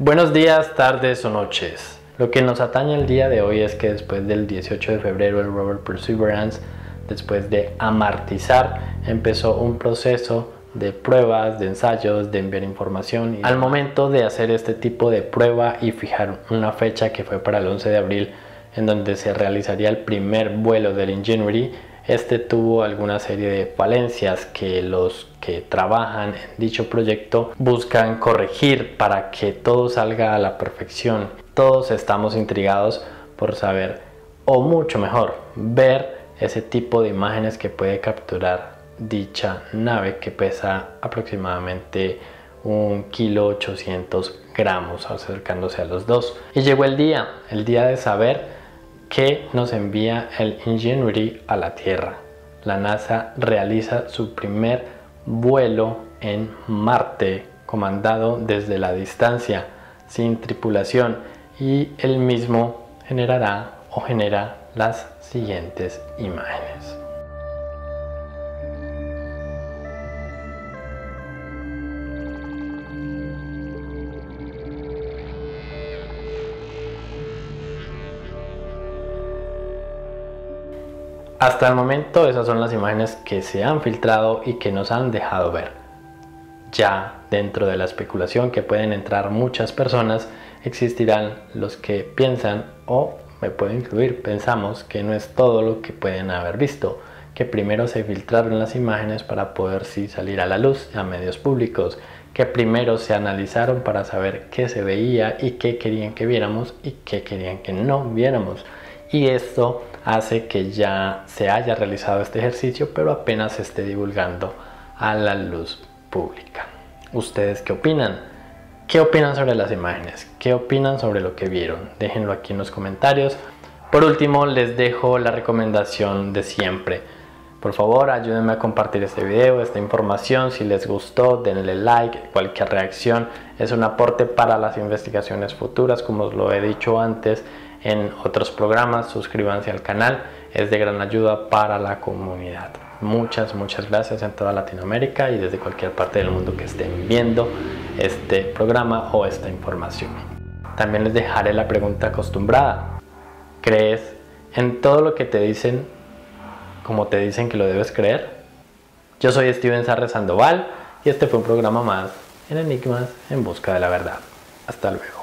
Buenos días, tardes o noches. Lo que nos atañe el día de hoy es que después del 18 de febrero el Rover Perseverance, después de amortizar, empezó un proceso de pruebas, de ensayos, de enviar información. Al momento de hacer este tipo de prueba y fijar una fecha que fue para el 11 de abril, en donde se realizaría el primer vuelo del Ingenuity, este tuvo alguna serie de falencias que los que trabajan en dicho proyecto buscan corregir para que todo salga a la perfección. Todos estamos intrigados por saber, o mucho mejor, ver ese tipo de imágenes que puede capturar dicha nave que pesa aproximadamente 1,8 kg, acercándose a los 2. Y llegó el día de saber que nos envía el Ingenuity a la Tierra. La NASA realiza su primer vuelo en Marte, comandado desde la distancia, sin tripulación, y el mismo genera las siguientes imágenes. Hasta el momento esas son las imágenes que se han filtrado y que nos han dejado ver. Ya dentro de la especulación que pueden entrar muchas personas, existirán los que piensan, o me puedo incluir, pensamos que no es todo lo que pueden haber visto, que primero se filtraron las imágenes para poder sí salir a la luz a medios públicos, que primero se analizaron para saber qué se veía y qué querían que viéramos y qué querían que no viéramos. Y esto hace que ya se haya realizado este ejercicio, pero apenas se esté divulgando a la luz pública. ¿Ustedes qué opinan? ¿Qué opinan sobre las imágenes? ¿Qué opinan sobre lo que vieron? Déjenlo aquí en los comentarios. Por último, les dejo la recomendación de siempre. Por favor, ayúdenme a compartir este video, esta información. Si les gustó, denle like. Cualquier reacción es un aporte para las investigaciones futuras, como os lo he dicho antes en otros programas. Suscríbanse al canal, es de gran ayuda para la comunidad. Muchas gracias en toda Latinoamérica y desde cualquier parte del mundo que estén viendo este programa o esta información. También les dejaré la pregunta acostumbrada: ¿crees en todo lo que te dicen como te dicen que lo debes creer? Yo soy Steven Sarres Sandoval y este fue un programa más en Enigmas en Busca de la Verdad. Hasta luego.